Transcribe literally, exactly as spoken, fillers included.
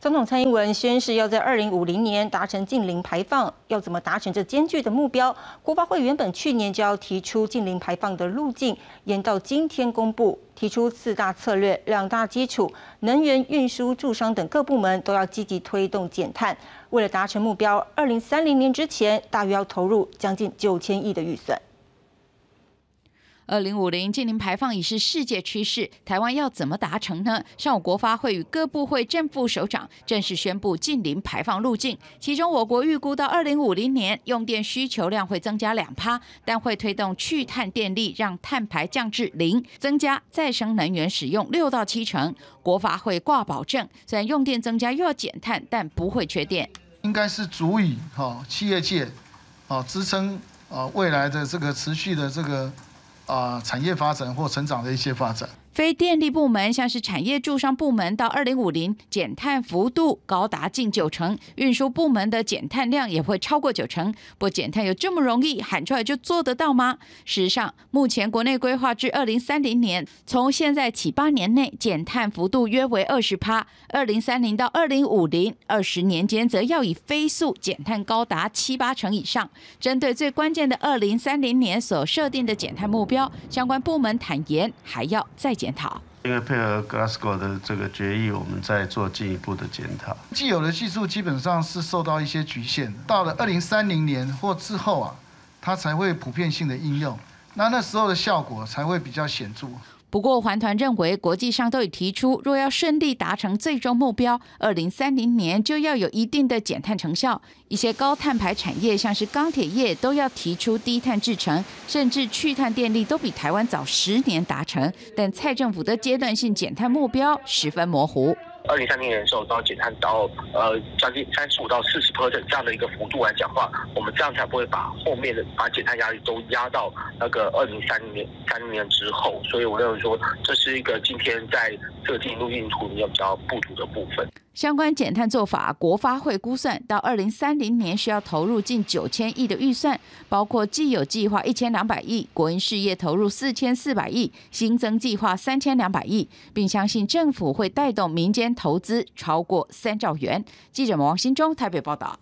总统蔡英文宣誓要在二零五零年达成净零排放，要怎么达成这艰巨的目标？国发会原本去年就要提出净零排放的路径，延到今天公布，提出四大策略、两大基础，能源、运输、住商等各部门都要积极推动减碳。为了达成目标，二零三零年之前，大约要投入将近九千亿的预算。 二零五零净零排放已是世界趋势，台湾要怎么达成呢？上午国发会与各部会正副首长正式宣布净零排放路径，其中我国预估到二零五零年用电需求量会增加两趴，但会推动去碳电力，让碳排降至零，增加再生能源使用六到七成。国发会挂保证，虽然用电增加又要减碳，但不会缺电，应该是足以哈企业界啊支撑啊未来的这个持续的这个。 啊、呃，产业发展或成长的一些发展。 非电力部门，像是产业住商部门，到二零五零减碳幅度高达近九成；运输部门的减碳量也会超过九成。不过，减碳有这么容易喊出来就做得到吗？事实上，目前国内规划至二零三零年，从现在起八年内减碳幅度约为二十趴；二零三零到二零五零二十年间，则要以飞速减碳高达七八成以上。针对最关键的二零三零年所设定的减碳目标，相关部门坦言还要再减。 因为配合 Glasgow 的这个决议，我们在做进一步的检讨。既有的技术基本上是受到一些局限，到了二零三零年或之后啊，它才会普遍性的应用，那那时候的效果才会比较显著。 不过，环团认为，国际上都已提出，若要顺利达成最终目标，二零三零年就要有一定的减碳成效。一些高碳排产业，像是钢铁业，都要提出低碳制程，甚至去碳电力都比台湾早十年达成。但蔡政府的阶段性减碳目标十分模糊。二零三零年的时候，到减碳到呃将近三十五到四十 percent 这样的一个幅度来讲话，我们这样才不会把后面的把减碳压力都压到那个二零三零年三零年之后。所以我认为说，这是一个今天在这个路径图里面比较不足的部分。相关减碳做法，国发会估算到二零三零年需要投入近九千亿的预算，包括既有计划一千两百亿，国营事业投入四千四百亿，新增计划三千两百亿，并相信政府会带动民间。 投资超过三兆元。记者王新忠台北报道。